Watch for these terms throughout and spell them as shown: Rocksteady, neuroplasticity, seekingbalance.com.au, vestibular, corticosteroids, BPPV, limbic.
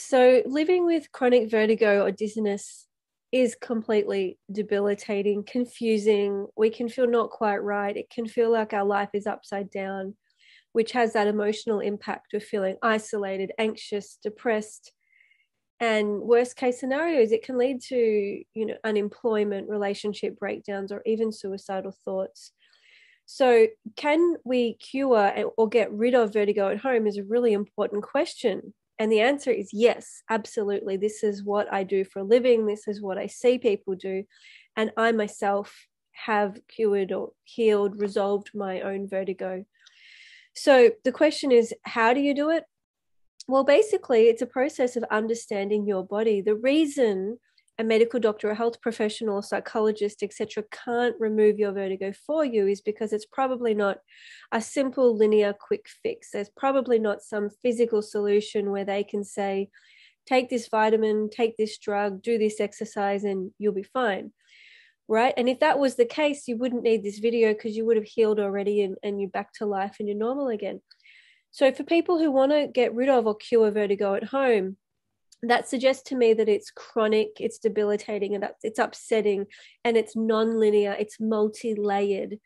So living with chronic vertigo or dizziness is completely debilitating, confusing. We can feel not quite right. It can feel like our life is upside down, which has that emotional impact of feeling isolated, anxious, depressed. And worst case scenarios, it can lead to, unemployment, relationship breakdowns, or even suicidal thoughts. So can we cure or get rid of vertigo at home is a really important question. And the answer is yes, absolutely. This is what I do for a living. This is what I see people do. And I myself have cured or healed, resolved my own vertigo. So the question is, how do you do it? Well, basically, it's a process of understanding your body. The reason a medical doctor, a health professional, a psychologist, etc., can't remove your vertigo for you is because it's probably not a simple, linear, quick fix. There's probably not some physical solution where they can say, take this vitamin, take this drug, do this exercise, and you'll be fine, right? And if that was the case, you wouldn't need this video because you would have healed already and you're back to life and you're normal again. So for people who want to get rid of or cure vertigo at home, that suggests to me that it's chronic, it's debilitating, and it's upsetting, and it's non-linear, it's multi-layered.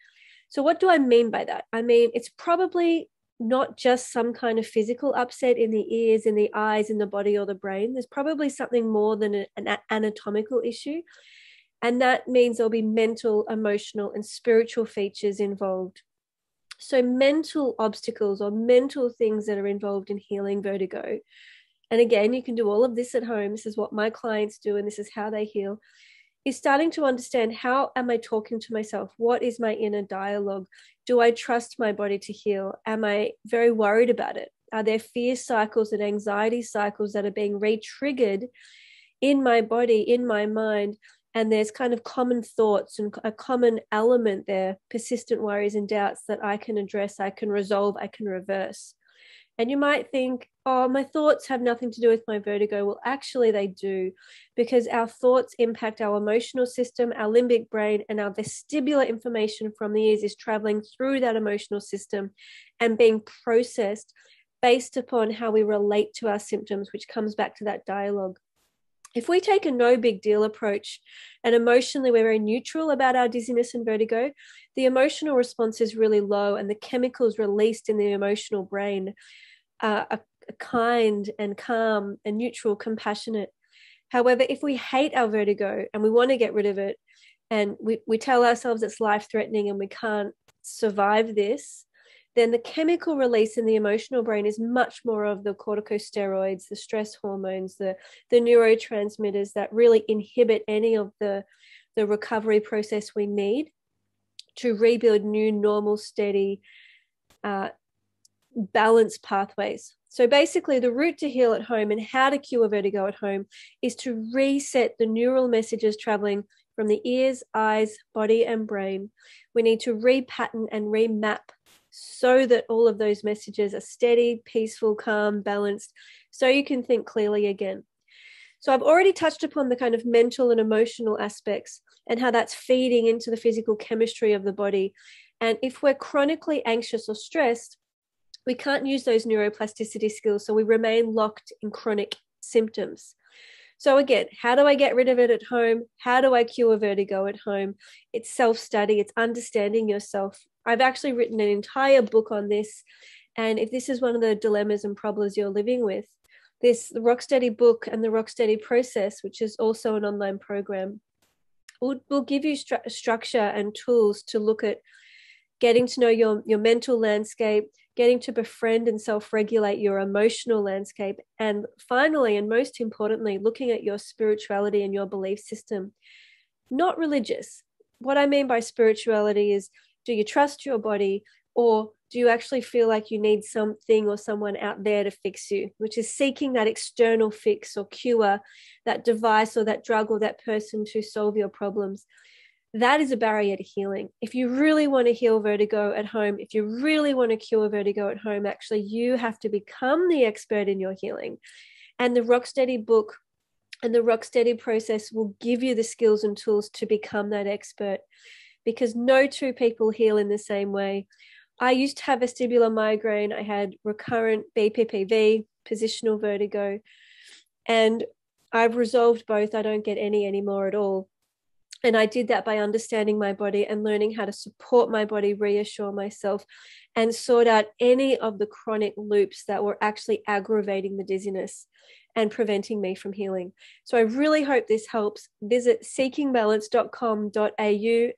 So what do I mean by that? I mean, it's probably not just some kind of physical upset in the ears, in the eyes, in the body, or the brain. There's probably something more than an anatomical issue. And that means there'll be mental, emotional, and spiritual features involved. So mental obstacles or mental things that are involved in healing vertigo. And again, you can do all of this at home. This is what my clients do, and this is how they heal, is starting to understand, how am I talking to myself? What is my inner dialogue? Do I trust my body to heal? Am I very worried about it? Are there fear cycles and anxiety cycles that are being re-triggered in my body, in my mind? And there's kind of common thoughts and a common element there, persistent worries and doubts that I can address, I can resolve, I can reverse. And you might think, oh, my thoughts have nothing to do with my vertigo. Well, actually they do, because our thoughts impact our emotional system, our limbic brain, and our vestibular information from the ears is traveling through that emotional system and being processed based upon how we relate to our symptoms, which comes back to that dialogue. If we take a no big deal approach and emotionally we're very neutral about our dizziness and vertigo, the emotional response is really low, and the chemicals released in the emotional brain are kind and calm and neutral, compassionate. However, if we hate our vertigo and we want to get rid of it, and we tell ourselves it's life-threatening and we can't survive this, then the chemical release in the emotional brain is much more of the corticosteroids, the stress hormones, the neurotransmitters that really inhibit any of the recovery process we need to rebuild new, normal, steady, balanced pathways. So basically, the route to heal at home and how to cure vertigo at home is to reset the neural messages traveling from the ears, eyes, body, and brain. We need to repattern and remap so that all of those messages are steady, peaceful, calm, balanced, so you can think clearly again. So I've already touched upon the kind of mental and emotional aspects and how that's feeding into the physical chemistry of the body. And if we're chronically anxious or stressed, we can't use those neuroplasticity skills, so we remain locked in chronic symptoms. So again, how do I get rid of it at home? How do I cure vertigo at home? It's self-study, it's understanding yourself. I've actually written an entire book on this. And if this is one of the dilemmas and problems you're living with, the Rocksteady book and the Rocksteady process, which is also an online program, will give you structure and tools to look at getting to know your mental landscape, getting to befriend and self-regulate your emotional landscape, and finally, and most importantly, looking at your spirituality and your belief system. Not religious. What I mean by spirituality is, do you trust your body, or do you actually feel like you need something or someone out there to fix you, which is seeking that external fix or cure, that device or that drug or that person to solve your problems? That is a barrier to healing. If you really want to heal vertigo at home, if you really want to cure vertigo at home, actually, you have to become the expert in your healing. And the Rocksteady book and the Rocksteady process will give you the skills and tools to become that expert, because no two people heal in the same way. I used to have vestibular migraine. I had recurrent BPPV, positional vertigo. And I've resolved both. I don't get any anymore at all. And I did that by understanding my body and learning how to support my body, reassure myself, and sort out any of the chronic loops that were actually aggravating the dizziness and preventing me from healing. So I really hope this helps. Visit seekingbalance.com.au,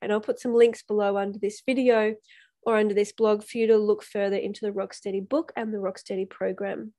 and I'll put some links below under this video or under this blog for you to look further into the Rocksteady book and the Rocksteady program.